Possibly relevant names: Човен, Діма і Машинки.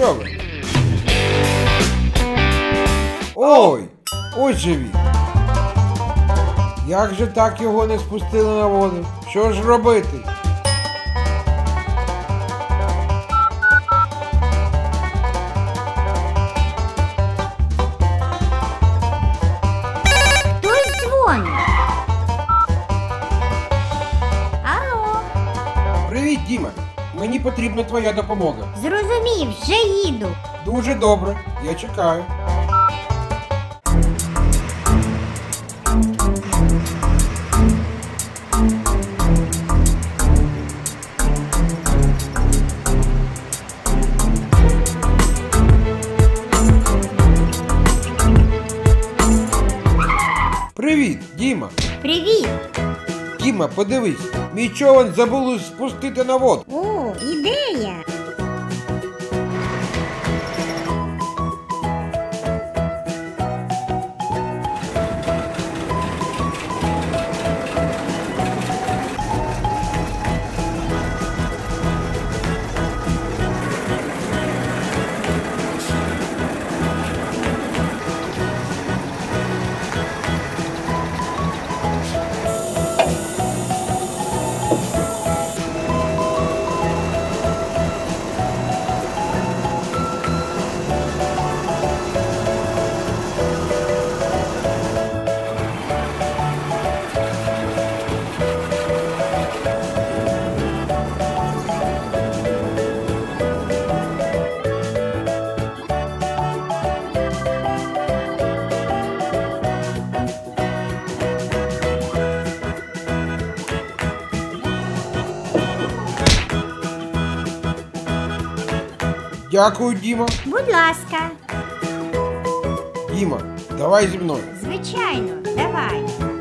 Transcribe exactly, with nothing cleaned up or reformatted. joga. Ой! Ось же він. Як же так його не спустили на воду? Що ж робити? Хтось дзвонить. Алло. Привіт, Діма. Мені потрібна твоя допомога. Зрозумів, вже їду. Дуже добре, я чекаю. Привіт, Діма. Привіт. Діма, подивись, мій човен забули спустити на воду. О, ідея. Дякую, Діма. Будь ласка. Діма, давай зі мною. Звичайно, давай.